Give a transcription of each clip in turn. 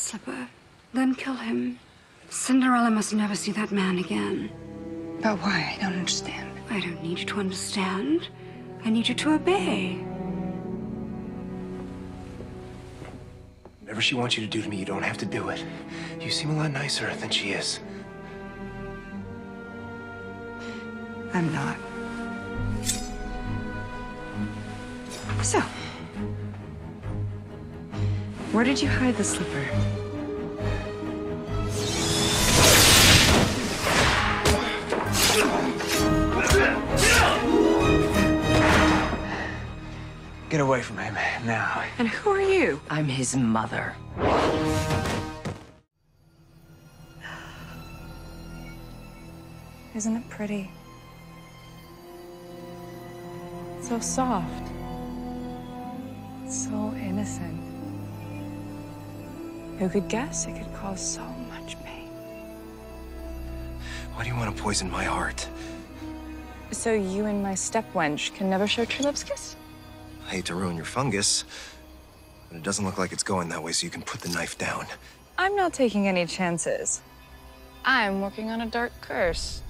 slipper, then kill him. Cinderella must never see that man again. But why? I don't understand. I don't need you to understand. I need you to obey. Whatever she wants you to do to me, you don't have to do it. You seem a lot nicer than she is. I'm not. So, where did you hide the slipper? Get away from him now. And who are you? I'm his mother. Isn't it pretty? So soft, so innocent. Who could guess it could cause so much pain? Why do you want to poison my heart? So you and my step-wench can never show true love's kiss? I hate to ruin your fungus, but it doesn't look like it's going that way, so you can put the knife down. I'm not taking any chances. I'm working on a dark curse,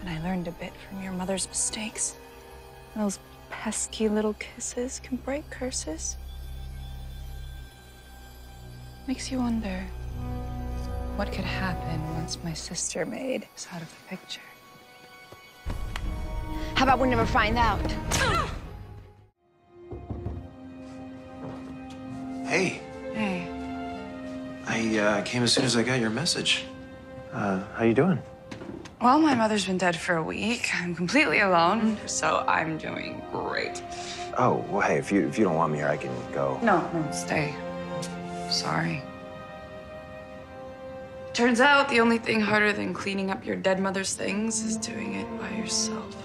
and I learned a bit from your mother's mistakes. Those pesky little kisses can break curses. Makes you wonder what could happen once my sister made us out of the picture. How about we never find out? Hey. Hey. I came as soon as I got your message. How you doing? Well, my mother's been dead for a week. I'm completely alone, so I'm doing great. Oh, well, hey, if you don't want me here, I can go. No, no, stay. Sorry. Turns out the only thing harder than cleaning up your dead mother's things is doing it by yourself.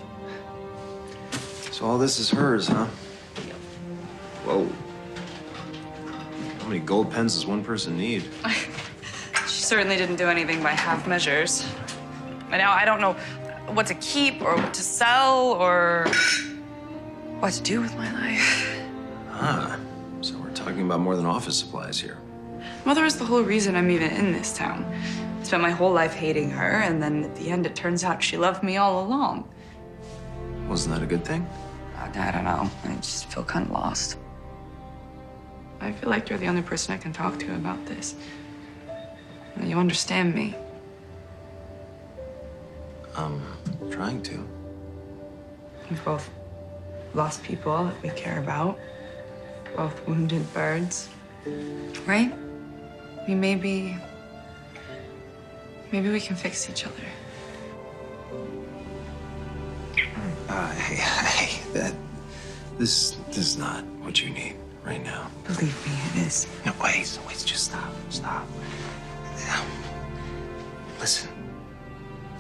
So all this is hers, huh? Yep. Whoa. How many gold pens does one person need? She certainly didn't do anything by half measures. And now I don't know what to keep or what to sell or what to do with my life. Ah, so we're talking about more than office supplies here. Mother is the whole reason I'm even in this town. I spent my whole life hating her, and then at the end, it turns out she loved me all along. Wasn't that a good thing? I don't know. I just feel kind of lost. I feel like you're the only person I can talk to about this. You understand me. I'm trying to. We've both lost people that we care about. Both wounded birds, right? I mean, maybe we can fix each other. Hey, this is not what you need right now. Believe me, it is. No, wait, just stop.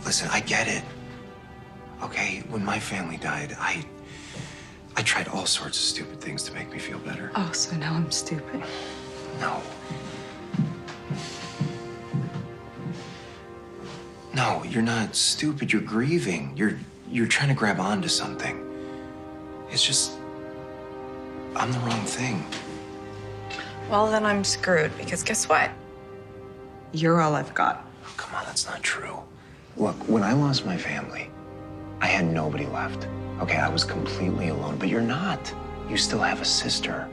Listen, I get it, okay? When my family died, I tried all sorts of stupid things to make me feel better. Oh, so now I'm stupid? No, you're not stupid, you're grieving. You're trying to grab onto something. It's just, I'm the wrong thing. Well, then I'm screwed, because guess what? You're all I've got. Oh, come on, that's not true. Look, when I lost my family, I had nobody left. Okay, I was completely alone, but you're not. You still have a sister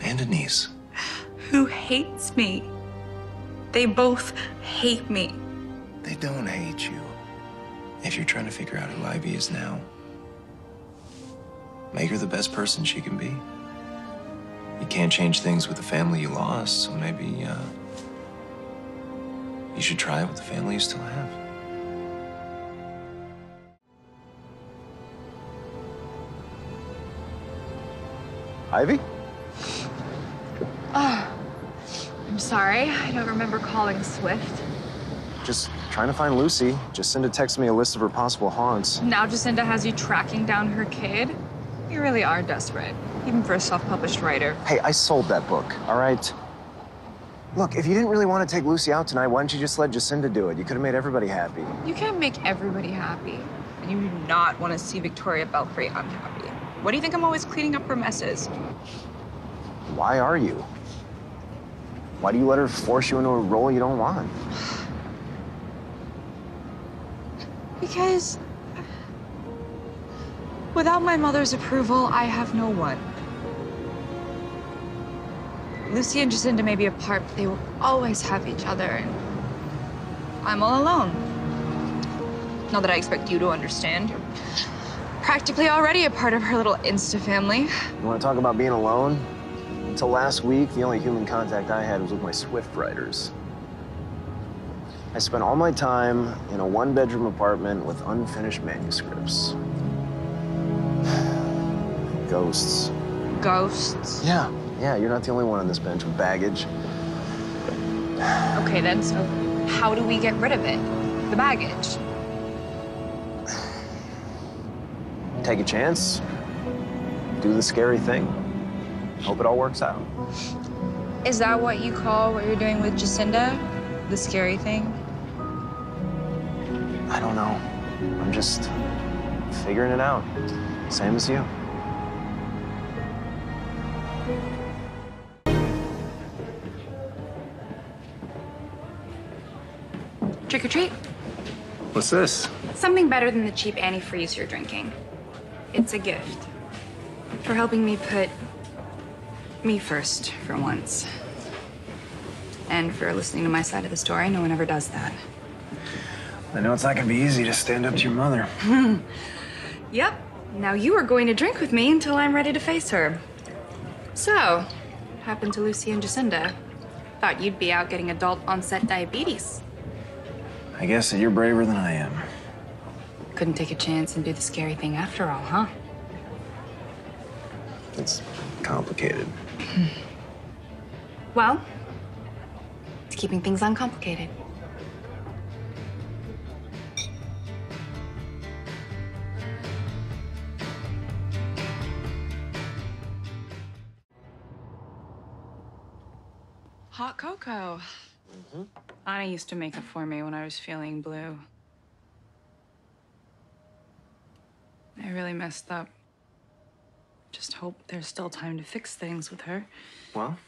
and a niece. Who hates me. They both hate me. They don't hate you. If you're trying to figure out who Ivy is now, make her the best person she can be. You can't change things with the family you lost, so maybe, you should try it with the family you still have. Ivy? Oh, I'm sorry. I don't remember calling Swift. Just trying to find Lucy. Jacinda texted me a list of her possible haunts. Now Jacinda has you tracking down her kid? You really are desperate, even for a self-published writer. Hey, I sold that book, all right? Look, if you didn't really want to take Lucy out tonight, why didn't you just let Jacinda do it? You could have made everybody happy. You can't make everybody happy. And you do not want to see Victoria Belfrey unhappy. What do you think I'm always cleaning up her messes? Why are you? Why do you let her force you into a role you don't want? Because without my mother's approval, I have no one. Lucy and Jacinda may be apart, but they will always have each other, and I'm all alone. Not that I expect you to understand. You're practically already a part of her little Insta family. You want to talk about being alone? Until last week, the only human contact I had was with my Swift writers. I spent all my time in a one-bedroom apartment with unfinished manuscripts. Ghosts. Ghosts? Yeah, yeah, you're not the only one on this bench with baggage. Okay, then, so how do we get rid of it? The baggage? Take a chance. Do the scary thing. Hope it all works out. Is that what you call what you're doing with Jacinda? The scary thing? I don't know. I'm just figuring it out. Same as you. Trick or treat? What's this? Something better than the cheap antifreeze you're drinking. It's a gift. For helping me put me first for once. And for listening to my side of the story. No one ever does that. I know it's not gonna be easy to stand up to your mother. Yep. Now you are going to drink with me until I'm ready to face her. So, happened to Lucy and Jacinda. Thought you'd be out getting adult onset diabetes. I guess that you're braver than I am. Couldn't take a chance and do the scary thing after all, huh? It's complicated. Well, it's keeping things uncomplicated. Hot cocoa. Mm-hmm. Anna used to make it for me when I was feeling blue. I really messed up. Just hope there's still time to fix things with her. Well,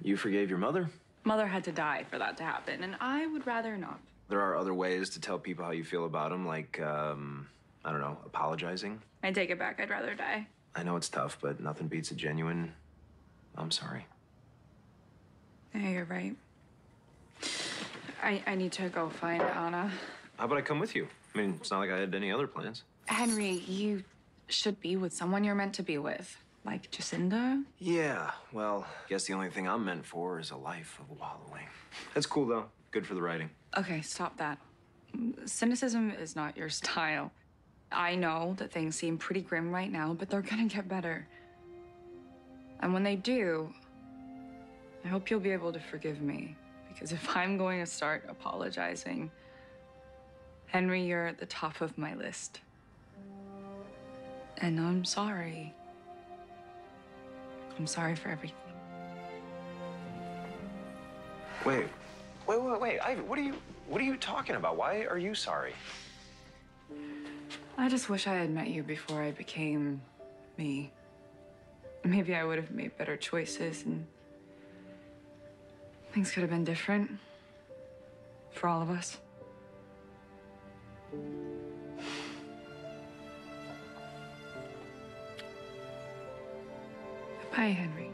you forgave your mother. Mother had to die for that to happen, and I would rather not. There are other ways to tell people how you feel about them, like, I don't know, apologizing. I take it back. I'd rather die. I know it's tough, but nothing beats a genuine, I'm sorry. Yeah, you're right. I need to go find Anna. How about I come with you? I mean, it's not like I had any other plans. Henry, you should be with someone you're meant to be with. Like Jacinda? Yeah, well, I guess the only thing I'm meant for is a life of wallowing. That's cool, though. Good for the writing. Okay, stop that. Cynicism is not your style. I know that things seem pretty grim right now, but they're gonna get better. And when they do, I hope you'll be able to forgive me. Because if I'm going to start apologizing, Henry, you're at the top of my list. And I'm sorry. I'm sorry for everything. Wait, Ivy, what are you talking about? Why are you sorry? I just wish I had met you before I became me. Maybe I would have made better choices and things could have been different for all of us. Hi, Henry.